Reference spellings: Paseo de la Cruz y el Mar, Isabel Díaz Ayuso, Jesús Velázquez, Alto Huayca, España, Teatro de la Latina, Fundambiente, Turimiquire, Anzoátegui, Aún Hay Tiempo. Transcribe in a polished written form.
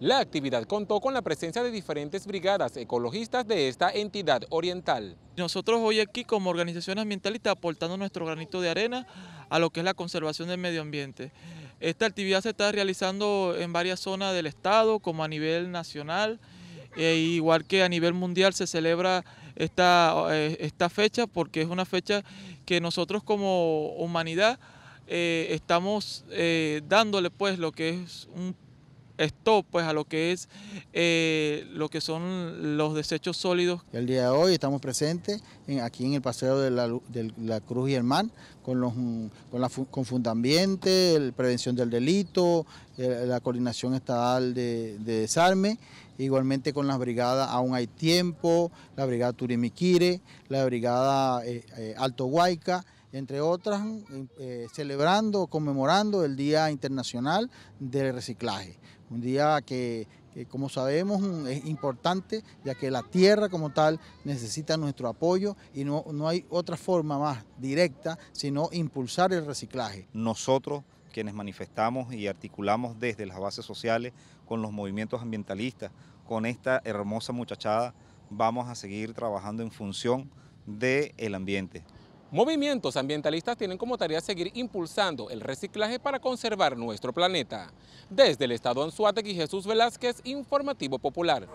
La actividad contó con la presencia de diferentes brigadas ecologistas de esta entidad oriental. Nosotros hoy aquí como organización ambientalista aportando nuestro granito de arena a lo que es la conservación del medio ambiente. Esta actividad se está realizando en varias zonas del estado, como a nivel nacional, igual que a nivel mundial se celebra esta fecha porque es una fecha que nosotros como humanidad estamos dándole pues lo que es un stop pues a lo que es lo que son los desechos sólidos. El día de hoy estamos presentes aquí en el paseo de la Cruz y el Man con Fundambiente, la prevención del delito, la coordinación estatal de desarme, igualmente con las brigadas Aún Hay Tiempo, la brigada Turimiquire, la brigada Alto Huayca, entre otras, celebrando, conmemorando el Día Internacional del Reciclaje. Un día que, como sabemos, es importante, ya que la tierra como tal necesita nuestro apoyo y no hay otra forma más directa, sino impulsar el reciclaje. Nosotros, quienes manifestamos y articulamos desde las bases sociales con los movimientos ambientalistas, con esta hermosa muchachada, vamos a seguir trabajando en función del ambiente. Movimientos ambientalistas tienen como tarea seguir impulsando el reciclaje para conservar nuestro planeta. Desde el estado Anzoátegui, Jesús Velázquez, Informativo Popular.